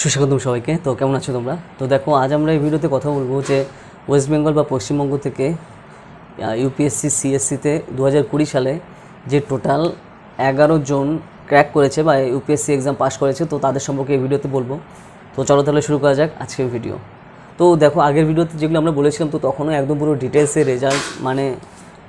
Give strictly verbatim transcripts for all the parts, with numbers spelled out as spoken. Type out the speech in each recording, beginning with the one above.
सुस्वागतम सबाइके। तो केमन आछो तोमरा? तो देखो आज आमरा भिडियोते कथा बोलबो जे वेस्ट बेंगल बा पश्चिम बंग थेके यूपीएससी सीएससी ते दो हज़ार बीस साले जे टोटाल एगारो जन क्रैक करेछे बा यूपीएससी एग्जाम पास करेछे, तो तादेर सम्पर्के भिडियोते बोलबो। तो चलो ताहले शुरू करा जाक आजकेर भिडियो। तो देखो आगेर भिडियोते जेगुलो आमरा बोलेछिलाम तो तखनो एकदम पुरो डिटेल्से रेजाल्ट माने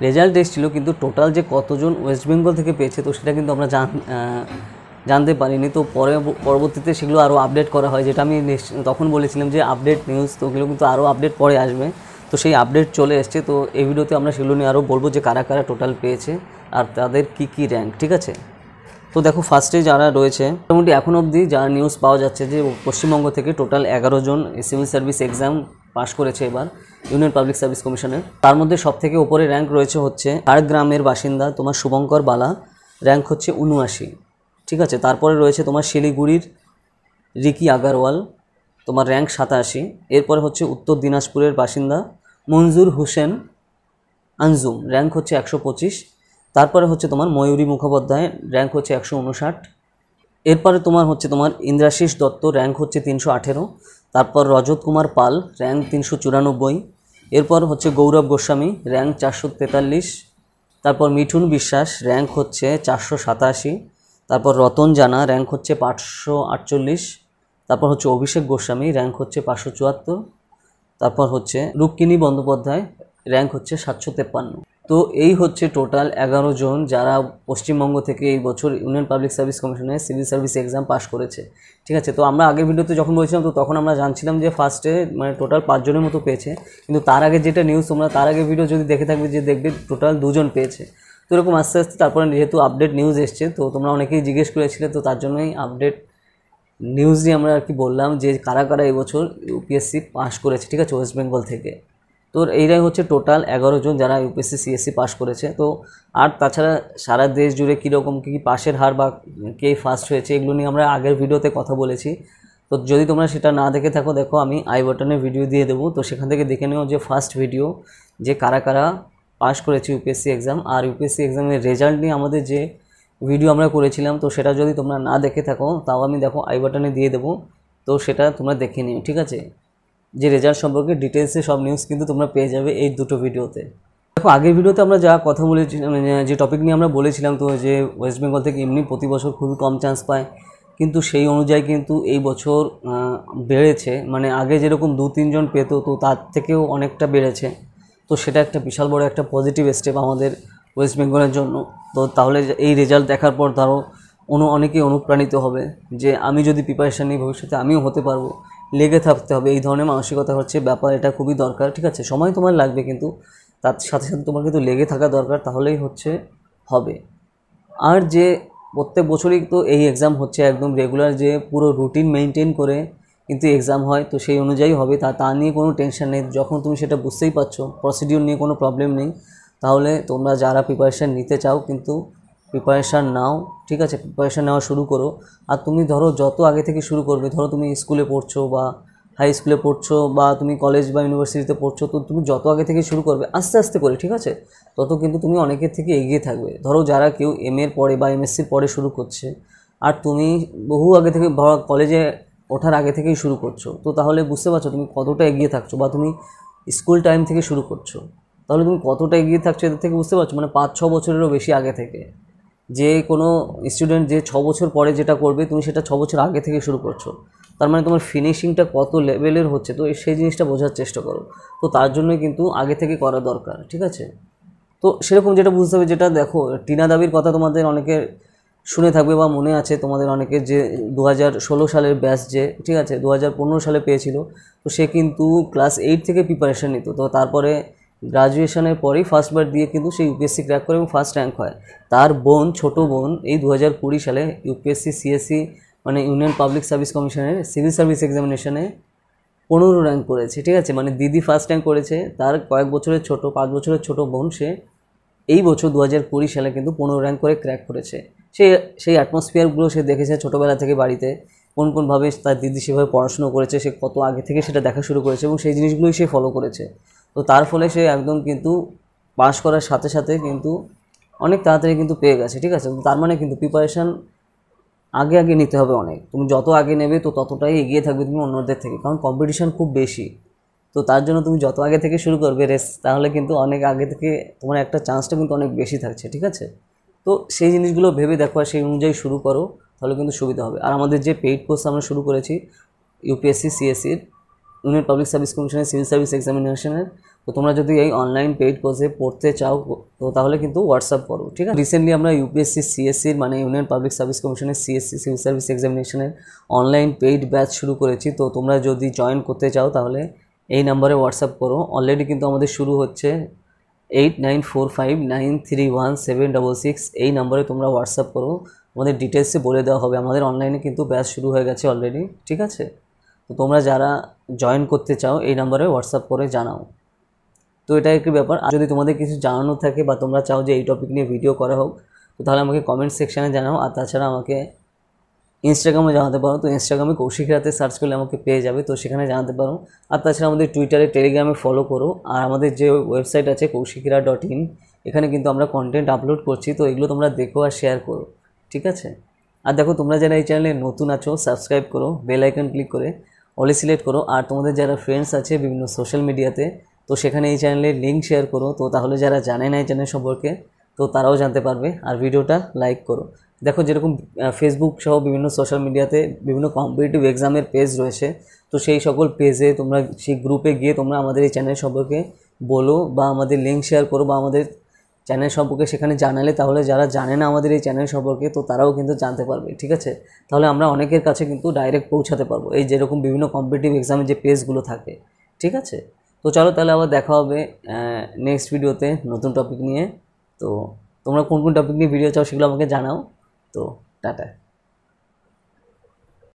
रेजाल्ट एसेछिलो, किन्तु टोटाल जे कतजन वेस्ट बेंगल थेके पेयेछे तो सेटा किन्तु आमरा जान जानते परिनी। तो परवर्तीते सेगुलो आरो आपडेट करा हय, जेटा आमि तखन बोलेछिलाम जे आपडेट निउज, तो एगुलो किन्तु आरो आपडेट परे आसबे। तो सेई आपडेट चले एसेछे। तो एई भिडियोते आमरा सेगुलो निये आरो बोलबो जे कारा कारा टोटाल पेयेछे आर तादेर की की रैंक, ठीक आछे। तो देखो फार्स्टे जारा रयेछे मोटामुटी एखोन अब्दि जारा निउज पाओया जाच्छे जे पश्चिमबंग थेके टोटाल एगारो जन सिविल सार्विस एग्जाम पास करेछे एबार यूनियन पाब्लिक सार्विस कमिशने। तार मध्ये सबथेके उपरे रैंक रयेछे हच्छे झाड़ग्रामेर बासिंदा तोमार शुभंकर बाला, रैंक हच्छे ऊनाशी, ठीक है। तरपे रही है तुम्हार शिलीगुड़िर रिकी आगरवाल, तुम्हार रैंक सताशी। एरपर हे उत्तर दिनाजपुर बासिंदा मंजूर हुसैन आंजुम, रैंक हे एकशो पचिस। तरह हे तुम्हार मयूरी मुखोपाध्याय, रैंक हे एकशो उनषाट। एरपर तुम्हार हे तुम्हार इंद्राशीष दत्त, रैंक हे तीनशो अठारो। तरपर रजत कुमार पाल, रैंक तीनशो चुरानब्बई। एरपर हे गौरव गोस्वामी, रैंक चारशो तेताल्लिस। तरपर मिठुन विश्वास, रैंक हे चारशो सताशी। तारपर रतन जाना, रैंक हे पाँचशो आठचल्लिस। तारपर हे अभिषेक गोस्वामी, रैंक हे पाँचशो चुहत्तर। तारपर हे रूपकिनी बंदोपाध्याय, रैंक हे सातशो तेप्पान्न। तो यही हे टोटाल एगारो जन जरा पश्चिमबंग थेके एई बछर यूनियन पब्लिक सार्विस कमिशने सिविल सार्विस एग्जाम पास करेछे, ठीक आछे। तो आमरा आगे भिडियोते जखन बोलेछिलाम तो तखन आमरा जानछिलाम जे फार्स्टे माने टोटाल पाँच जनेर मतो पेयेछे, किन्तु तार आगे जेटा निउज तोमरा तार आगे भिडियो जोदि देखे थाकबे जे देखबे टोटाल दुजन पेयेछे। तो एरकम आस्ते आस्ते तारपरे जेहेतु आपडेट निउज एसेछे तो तोमरा अनेकेई जिज्ञेस करेछिले, तो तार जोन्नोई आपडेट निउज निये आमरा आर कि बोललाम जे कारा कारा ए बछर यूपीएससी पास करेछे, ठीक आछे, वेस्ट बेंगल थेके। तो एइराई होच्छे टोटाल एगारो जन जारा यूपीएससी सीएससी पास करेछे। तो आर ताछाड़ा सारा देश जुड़े कीरकम कि पासेर हार बा के फार्स्ट होयेछे एगुलो निये आमरा आगेर भिडियोते कथा बोलेछि। तो जदि तोमरा सेटा ना देखे थाको देखो आमि आई बटने भिडियो दिये देबो, तो सेखान थेके देखे निओ जे फार्स्ट भिडियो जे कारा कारा पास करेছি ইউপিএসসি एग्जाम আর ইউপিএসসি এক্সামের রেজাল্ট নিয়ে আমাদের যে ভিডিও আমরা করেছিলাম তো সেটা যদি তোমরা না দেখে থাকো তাও আমি দেখো আই বাটনে দিয়ে দেব, তো সেটা তোমরা দেখে নিও, ঠিক আছে। যে রেজাল্ট সম্পর্কে ডিটেইলসে সব নিউজ কিন্তু তোমরা পেয়ে যাবে এই দুটো ভিডিওতে। দেখো আগের ভিডিওতে আমরা যা কথা বলেছিলাম যে টপিক নিয়ে আমরা বলেছিলাম তো যে ওয়েস্ট বেঙ্গল থেকে এমনি প্রতি বছর খুব কম চান্স পায়, কিন্তু সেই অনুযায়ী কিন্তু এই বছর বেড়েছে, মানে আগে যেরকম দু তিনজন পেত তো তার থেকেও অনেকটা বেড়েছে। তো সেটা একটা বিশাল বড় একটা পজিটিভ স্টেপ আমাদের ওয়েস্ট বেঙ্গলের জন্য। তো তাহলে এই রেজাল্ট দেখার পর ধরো অনু অনেকেই অনুপ্রাণিত হবে যে আমি যদি প্রিপারেশন নিই ভবিষ্যতে আমিও হতে পারবো, লেগে থাকতে হবে, এই ধরনের মানসিকতা হচ্ছে ব্যাপার, এটা খুবই দরকার, ঠিক আছে। সময় তোমার লাগবে কিন্তু তার সাথে সাথে তোমার কিন্তু লেগে থাকা দরকার, তাহলেই হচ্ছে হবে। আর যে প্রত্যেক বছরই তো এই এক্সাম হচ্ছে একদম রেগুলার, যে পুরো রুটিন মেনটেন করে কিন্তু এক্সাম হয়, তো সেই অনুযায়ী হবে, তা তা নিয়ে কোনো টেনশন নেই। যখন তুমি সেটা বুঝতেই পারছো, প্রসিডিউর নিয়ে কোনো প্রবলেম নেই, তাহলে তোমরা যারা প্রিপারেশান নিতে চাও কিন্তু প্রিপারেশান নাও, ঠিক আছে, প্রিপারেশান নেওয়া শুরু করো। আর তুমি ধরো যত আগে থেকে শুরু করবে, ধরো তুমি স্কুলে পড়ছো বা হাই স্কুলে পড়ছো বা তুমি কলেজ বা ইউনিভার্সিটিতে পড়ছো, তো তুমি যত আগে থেকে শুরু করবে আস্তে আস্তে করে, ঠিক আছে, তত কিন্তু তুমি অনেকের থেকে এগিয়ে থাকবে। ধরো যারা কেউ এম এর পরে বা এমএসসির পরে শুরু করছে আর তুমি বহু আগে থেকে কলেজে ওঠার আগে থেকেই শুরু করছো, তো তাহলে বুঝতে পারছো তুমি কতটা এগিয়ে থাকছো, বা তুমি স্কুল টাইম থেকে শুরু করছো তাহলে তুমি কতটা এগিয়ে থাকছো এদের থেকে বুঝতে পারছো, মানে পাঁচ ছ বছরেরও বেশি আগে থেকে। যে কোনো স্টুডেন্ট যে ছ বছর পরে যেটা করবে তুমি সেটা ছ বছর আগে থেকে শুরু করছো, তার মানে তোমার ফিনিশিংটা কত লেভেলের হচ্ছে, তো সেই জিনিসটা বোঝার চেষ্টা করো। তো তার জন্যই কিন্তু আগে থেকে করা দরকার, ঠিক আছে। তো সেরকম যেটা বুঝতে হবে, যেটা দেখো টিনা দাবির কথা তোমাদের অনেকের শুনে থাকবে বা মনে আছে তোমাদের অনেকে, যে দু হাজার ষোলো সালের ব্যাচ যে, ঠিক আছে, দু হাজার পনেরো সালে পেয়েছিল, তো সে কিন্তু ক্লাস এইট থেকে প্রিপারেশান নিত, তো তারপরে গ্রাজুয়েশনের পরেই ফার্স্টবার দিয়ে কিন্তু সে ইউপিএসসি ক্র্যাক করে এবং ফার্স্ট র্যাঙ্ক হয়। তার বোন ছোটো বোন এই দু হাজার কুড়ি সালে ইউপিএসসি সিএসসি মানে ইউনিয়ন পাবলিক সার্ভিস কমিশনের সিভিল সার্ভিস এক্সামিনেশনে পনেরো র্যাঙ্ক করেছে, ঠিক আছে, মানে দিদি ফার্স্ট র্যাঙ্ক করেছে। তার কয়েক বছরের ছোটো পাঁচ বছরের ছোটো বোন সে এই বছর দু হাজার কুড়ি সালে কিন্তু পনেরো র্যাঙ্ক করে ক্র্যাক করেছে। সে সেই অ্যাটমসফিয়ারগুলো সে দেখেছে ছোটোবেলা থেকে, বাড়িতে কোন কোনভাবে তার দিদি সেভাবে পড়াশুনো করেছে, সে কত আগে থেকে সেটা দেখা শুরু করেছে এবং সেই জিনিসগুলোই সে ফলো করেছে। তো তার ফলে সে একদম কিন্তু পাস করার সাথে সাথে কিন্তু অনেক তাড়াতাড়ি কিন্তু পেয়ে গেছে, ঠিক আছে। তার মানে কিন্তু প্রিপারেশান आगे आगे নিতে হবে অনেক। তুমি যত আগে নেবে তো ততটাই এগিয়ে থাকবে তুমি অন্যদের থেকে, কারণ কম্পিটিশন খুব বেশি। তো তার জন্য তুমি যত আগে থেকে শুরু করবে রেস, তাহলে কিন্তু অনেক আগে থেকে তোমার একটা চান্সটা কিন্তু অনেক বেশি থাকছে, ঠিক আছে? তো সেই জিনিসগুলো ভেবে দেখো আর সেই অনুযায়ী শুরু করো, তাহলে কিন্তু সুবিধা হবে। আর আমাদের যে পেইড কোর্স আমরা শুরু করেছি ইউপিএসসি সিএসসির ইউনিয়ন পাবলিক সার্ভিস কমিশনের সিভিল সার্ভিস এক্সামিনেশনের, তো তোমরা যদি এই অনলাইন পেইড কোর্সে পড়তে চাও তো তাহলে কিন্তু হোয়াটসঅ্যাপ করো, ঠিক আছে? রিসেন্টলি আমরা ইউপিএসসি সিএসসির মানে ইউনিয়ন পাবলিক সার্ভিস কমিশনের সিএসসি সিভিল সার্ভিস এক্সামিনেশনের অনলাইন পেইড ব্যাচ শুরু করেছি। তো তোমরা যদি জয়েন করতে চাও তাহলে এই নাম্বারে হোয়াটসঅ্যাপ করো। অলরেডি কিন্তু আমাদের শুরু হচ্ছে eight nine four five nine three one seven double six, এই নাম্বারে তোমরা হোয়াটসঅ্যাপ করো, আমাদের ডিটেলসে বলে দেওয়া হবে। আমাদের অনলাইনে কিন্তু ব্যাচ শুরু হয়ে গেছে অলরেডি, ঠিক আছে? তো তোমরা যারা জয়েন করতে চাও এই নাম্বারে হোয়াটসঅ্যাপ করে জানাও। তো এটা একটি ব্যাপার। আর যদি তোমাদের কিছু জানানো থাকে বা তোমরা চাও যে এই টপিক নিয়ে ভিডিও করা হোক তো তাহলে আমাকে কমেন্ট সেকশানে জানাও। আর তাছাড়া আমাকে ইনস্টাগ্রামে জানাতে পারো, তো ইনস্টাগ্রামে কৌশিক রাতে সার্চ করলে আমাকে পেয়ে যাবে, তো সেখানে জানাতে পারো। আর তাছাড়া আমাদের টুইটারে টেলিগ্রামে ফলো করো। আর আমাদের যে ওয়েবসাইট আছে কৌশিকরা ডট ইন, এখানে কিন্তু আমরা কন্টেন্ট আপলোড করছি, তো এগুলো তোমরা দেখো আর শেয়ার করো, ঠিক আছে? আর দেখো তোমরা যারা এই চ্যানেলে নতুন আছো সাবস্ক্রাইব করো, বেল আইকন ক্লিক করে অলে সিলেক্ট করো। আর তোমাদের যারা ফ্রেন্ডস আছে বিভিন্ন সোশ্যাল মিডিয়াতে তো সেখানে এই চ্যানেলের লিঙ্ক শেয়ার করো, তো তাহলে যারা জানে না এই চ্যানেল সম্পর্কে তো তারাও জানতে পারবে। আর ভিডিওটা লাইক করো। দেখো যেরকম ফেসবুক সহ বিভিন্ন সোশ্যাল মিডিয়াতে বিভিন্ন কম্পিটিটিভ এক্সামের পেজ রয়েছে, তো সেই সকল পেজে তোমরা সেই গ্রুপে গিয়ে তোমরা আমাদের এই চ্যানেল সম্পর্কে বলো বা আমাদের লিঙ্ক শেয়ার করো বা আমাদের চ্যানেল সম্পর্কে সেখানে জানালে তাহলে যারা জানে না আমাদের এই চ্যানেল সম্পর্কে তো তারাও কিন্তু জানতে পারবে, ঠিক আছে? তাহলে আমরা অনেকের কাছে কিন্তু ডাইরেক্ট পৌঁছাতে পারবো, এই যেরকম বিভিন্ন কম্পিটিটিভ এক্সামের যে পেজগুলো থাকে, ঠিক আছে? তো চলো তাহলে আবার দেখা হবে নেক্সট ভিডিওতে নতুন টপিক নিয়ে। তো তোমরা কোন কোন টপিক নিয়ে ভিডিও চাও সেগুলো আমাকে জানাও। তো টাটা।